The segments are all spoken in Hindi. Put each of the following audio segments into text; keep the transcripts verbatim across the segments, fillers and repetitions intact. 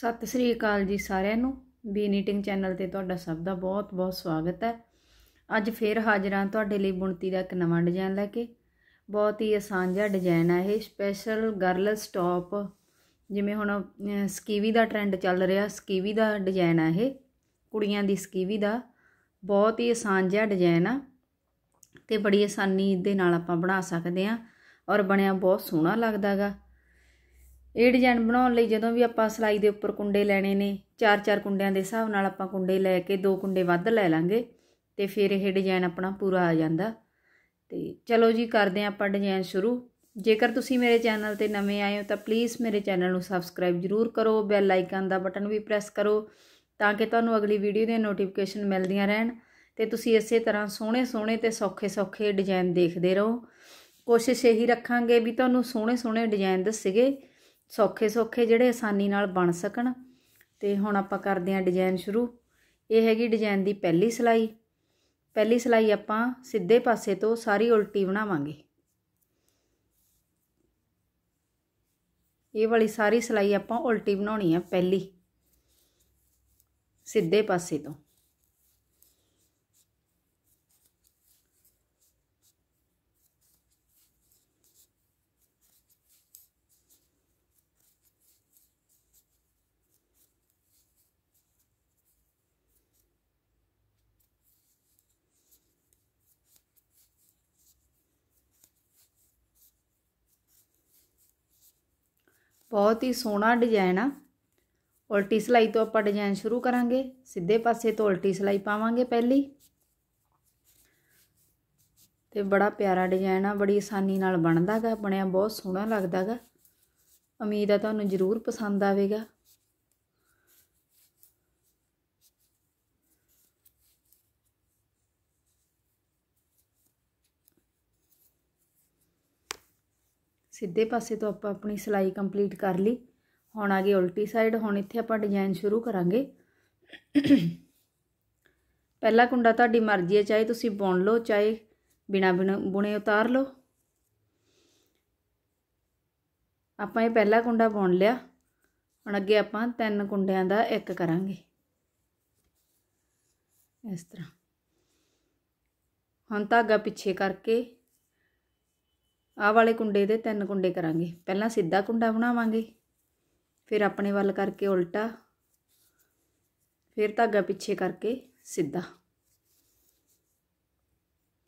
ਸਤਿ ਸ੍ਰੀ ਅਕਾਲ ਜੀ ਸਾਰਿਆਂ ਨੂੰ। ਬੀ ਨੀਟਿੰਗ ਚੈਨਲ ਤੇ ਤੁਹਾਡਾ ਸਭ ਦਾ ਬਹੁਤ ਬਹੁਤ ਸਵਾਗਤ ਹੈ। ਅੱਜ ਫੇਰ ਹਾਜ਼ਰ ਹਾਂ ਤੁਹਾਡੇ ਲਈ ਬੁਣਤੀ ਦਾ ਇੱਕ ਨਵਾਂ ਡਿਜ਼ਾਈਨ ਲੈ ਕੇ। ਬਹੁਤ ਹੀ ਆਸਾਨ ਜਿਹਾ ਡਿਜ਼ਾਈਨ ਹੈ ਇਹ, ਸਪੈਸ਼ਲ ਗਰਲਸ ਟੌਪ। ਜਿਵੇਂ ਹੁਣ ਸਕੀਵੀ ਦਾ ਟ੍ਰੈਂਡ ਚੱਲ ਰਿਹਾ, ਸਕੀਵੀ ਦਾ ਡਿਜ਼ਾਈਨ ਹੈ ਇਹ, ਕੁੜੀਆਂ ਦੀ ਸਕੀਵੀ ਦਾ। ਬਹੁਤ ਹੀ ਆਸਾਨ ਜਿਹਾ ਡਿਜ਼ਾਈਨ ਆ ਤੇ ਬੜੀ ਆਸਾਨੀ ਦੇ ਨਾਲ ਆਪਾਂ ਬਣਾ ਸਕਦੇ ਹਾਂ ਔਰ ਬਣਿਆ ਬਹੁਤ ਸੋਹਣਾ ਲੱਗਦਾ ਗਾ। ਇਹ ਡਿਜ਼ਾਈਨ ਬਣਾਉਣ ਲਈ ਜਦੋਂ भी ਆਪਾਂ ਸਲਾਈ ਦੇ ਉੱਪਰ ਕੁੰਡੇ ਲੈਣੇ ਨੇ, ਚਾਰ ਚਾਰ ਕੁੰਡਿਆਂ ਦੇ ਹਿਸਾਬ ਨਾਲ ਆਪਾਂ ਕੁੰਡੇ ਲੈ ਕੇ ਦੋ ਕੁੰਡੇ ਵੱਧ ਲੈ ਲਾਂਗੇ ਤੇ ਫਿਰ ਇਹ ਡਿਜ਼ਾਈਨ ਆਪਣਾ ਪੂਰਾ ਆ ਜਾਂਦਾ। ਤੇ ਚਲੋ ਜੀ ਕਰਦੇ ਹਾਂ ਆਪਾਂ ਡਿਜ਼ਾਈਨ ਸ਼ੁਰੂ। ਜੇਕਰ ਤੁਸੀਂ ਮੇਰੇ ਚੈਨਲ ਤੇ ਨਵੇਂ ਆਏ ਹੋ ਤਾਂ ਪਲੀਜ਼ ਮੇਰੇ ਚੈਨਲ ਨੂੰ ਸਬਸਕ੍ਰਾਈਬ ਜ਼ਰੂਰ ਕਰੋ, ਬੈਲ ਆਈਕਨ ਦਾ ਬਟਨ ਵੀ ਪ੍ਰੈਸ ਕਰੋ ਤਾਂ ਕਿ ਤੁਹਾਨੂੰ ਅਗਲੀ ਵੀਡੀਓ ਦੀਆਂ ਨੋਟੀਫਿਕੇਸ਼ਨ ਮਿਲਦੀਆਂ ਰਹਿਣ ਤੇ ਤੁਸੀਂ ਇਸੇ ਤਰ੍ਹਾਂ ਸੋਹਣੇ ਸੋਹਣੇ ਤੇ ਸੌਖੇ ਸੌਖੇ ਡਿਜ਼ਾਈਨ ਦੇਖਦੇ ਰਹੋ। ਕੋਸ਼ਿਸ਼ ਇਹੀ ਰੱਖਾਂਗੇ ਵੀ ਤੁਹਾਨੂੰ ਸੋਹਣੇ ਸੋਹਣੇ ਡਿਜ਼ਾਈਨ ਦੱਸੀਏ, सौखे सौखे जोड़े आसानी बन सकन। तो हुण आपां करदे आं डिजाइन शुरू। ये हैगी डिजाइन की पहली सिलाई। पहली सिलाई आपां सीधे पासे तो सारी उल्टी बनावांगे। ये वाली सारी सिलाई आपां उल्टी बनाउणी है पहली, सीधे पासे तो। बहुत ही सोहना डिजाइन आ। उल्टी सिलाई तो आपां डिजाइन शुरू करांगे, सीधे पासे तो उल्टी सिलाई पावांगे पहली। तो बड़ा प्यारा डिजाइन आ, बड़ी आसानी नाल बनदा गा, बनिया बहुत सोहना लगदा गा। उम्मीद है तुहानूं जरूर पसंद आवेगा। सीधे पासे तो आप अपनी सिलाई कंप्लीट कर ली। हुण आ गई उल्टी साइड। हुण इत्थे आपां डिजाइन शुरू करांगे। पहला कुंडा तुहाडी मर्जी है, चाहे तुसीं बुन लो चाहे बिना बिना बुने उतार लो। आपां ये पहला कुंडा बुन लिया। हुण अगे आपां तीन कुंडियां दा एक करांगे इस तरह। हुण धागा पिछे करके आ वाले कुंडे दे तीन कुंडे करांगे। पहला सीधा कुंडा बनावांगे, फिर अपने वाल करके उल्टा, फिर धागा पिछे करके सीधा,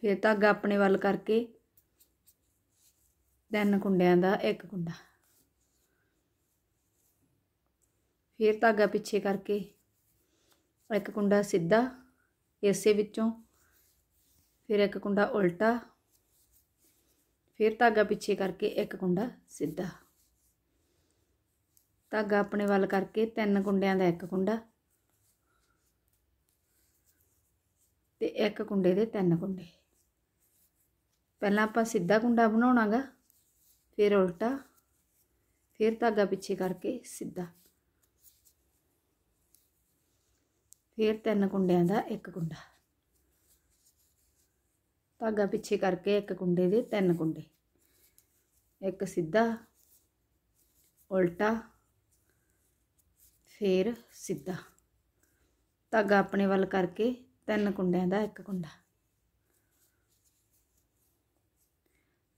फिर धागा अपने वाल करके तीन कुंडियां दा एक कुंडा, फिर धागा पिछे करके एक कुंडा सीधा इसे विचों, फिर एक कुंडा उल्टा, फिर धागा पिछे करके एक कुंडा सीधा, धागा अपने वाल करके तीन कुंडियां दा एक कुंडा ते एक कुंडे दे तीन कुंडे। पहला आपां सीधा कुंडा बनाउणा गा, फिर उल्टा, फिर धागा पिछे करके सीधा, फिर तीन कुंडियां दा एक कुंडा, धागा पिछे करके एक कुंडे दे तीन कुंडे, एक सीधा उल्टा फिर सीधा, धागा अपने वाल करके तीन कुंडियां दा एक कुंडा।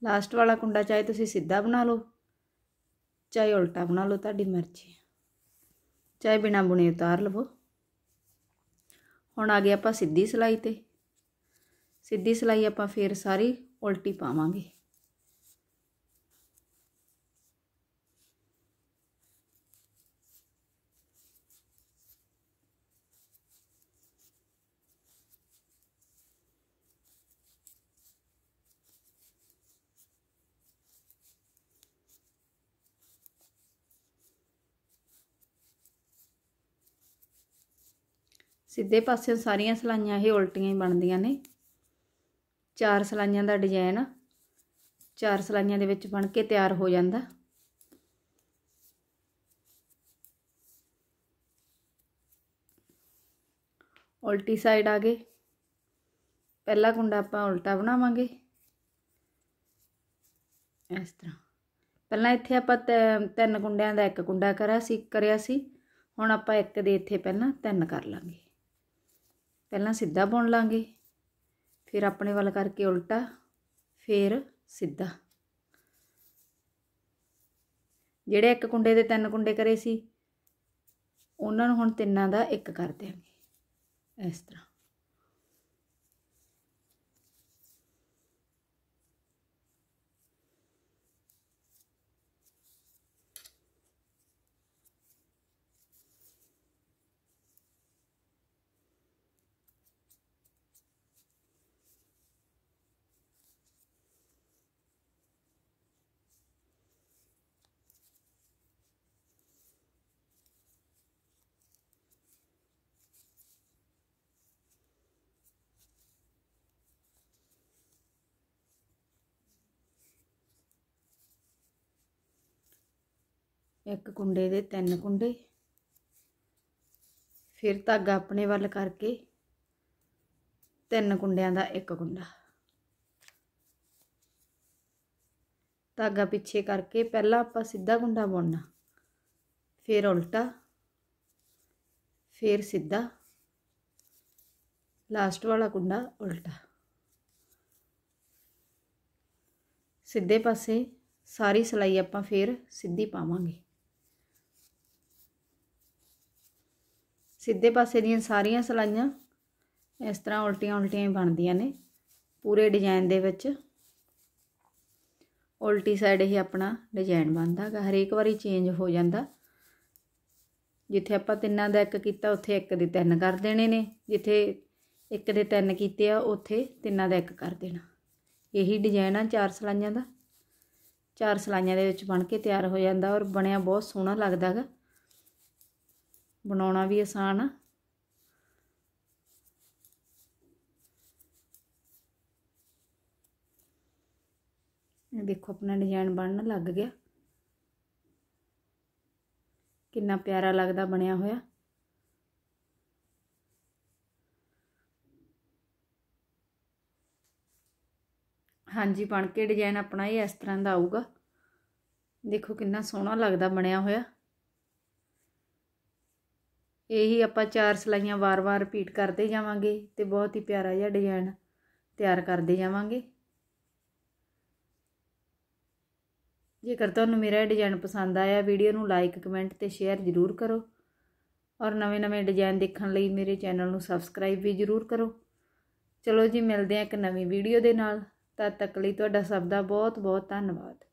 लास्ट वाला कुंडा चाहे तुसीं सीधा बना लो चाहे उल्टा बना लो, तुहाडी मर्जी, चाहे बिना बुने उतार लवो। हुण आ गए आपां सीधी सिलाई ते। सीधी सिलाई आपां फिर सारी उल्टी पावांगे। सीधे पासे सारियां सिलाइयां ये उल्टियां ही बनदियां ने। चार सिलाइयां का डिजाइन चार सिलाइयां दे विच बन के तैयार हो जाता। उल्टी साइड आ गए। पहला कुंडा आपां उल्टा बनावांगे इस तरह। पहला इत्थे आपां तीन कुंडियां दा एक कुंडा करा सी करिया सी ਹੁਣ ਆਪਾਂ ਇੱਕ ਦੇ ਇੱਥੇ ਪਹਿਲਾਂ ਤਿੰਨ ਕਰ ਲਾਂਗੇ। ਪਹਿਲਾਂ ਸਿੱਧਾ ਬੁਣ ਲਾਂਗੇ, ਫਿਰ ਆਪਣੇ ਵੱਲ ਕਰਕੇ ਉਲਟਾ, ਫਿਰ ਸਿੱਧਾ। ਜਿਹੜੇ ਇੱਕ ਕੁੰਡੇ ਦੇ ਤਿੰਨ ਕੁੰਡੇ ਕਰੇ ਸੀ ਉਹਨਾਂ ਨੂੰ ਹੁਣ ਤਿੰਨਾਂ ਦਾ ਇੱਕ ਕਰ ਦਿਆਂਗੇ ਇਸ ਤਰ੍ਹਾਂ। एक कुंडे दे तीन कुंडे, फिर धागा अपने वाल करके तीन कुंडिया दा एक कुंडा, धागा पीछे करके पहला आपां सीधा कुंडा बुनना, फिर उल्टा, फिर सीधा, लास्ट वाला कुंडा उल्टा। सीधे पासे सारी सिलाई आपां फिर सीधी पावांगे। सीधे पासे दियां सारियां सिलाइयां इस तरह उल्टियां उल्टियां बनदियां ने पूरे डिजाइन दे विच। उल्टी साइड ही अपना डिजाइन बनदा, हरेक वारी चेंज हो जाता। जिथे आपां तिन्नां दा इक कीता उत्थे इक दे तीन कर देने ने, जिथे एक दे तीन कीते आ उत्थे तिन्नां दा एक कर देना। यही डिजाइन आ चार सिलाइयां दा, चार सिलाइयां दे विच बन के तैयार हो जाता और बनिया बहुत सोहना लगदा गा। बनाना भी आसान आ। देखो अपना डिजाइन बनने लग गया, कितना प्यारा लगता बनया होया। हाँ जी, बन के डिजाइन अपना ये इस तरह का आऊगा। देखो कितना सोहना लगता बनया होया। यही आपां चार सिलाइयां वार वार रिपीट करते जावांगे तो बहुत ही प्यारा जिहा डिजाइन तैयार करते जावांगे। जेकर तुहानूं मेरा डिजाइन पसंद आया वीडियो नूं लाइक कमेंट ते शेयर जरूर करो और नवे नवे डिजाइन देखण लई मेरे चैनल नूं सबसक्राइब भी जरूर करो। चलो जी, मिलदे आ एक नवीं वीडियो दे नाल, तद तक लई तुहाडा सब दा बहुत बहुत धन्नवाद।